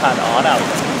cut all out.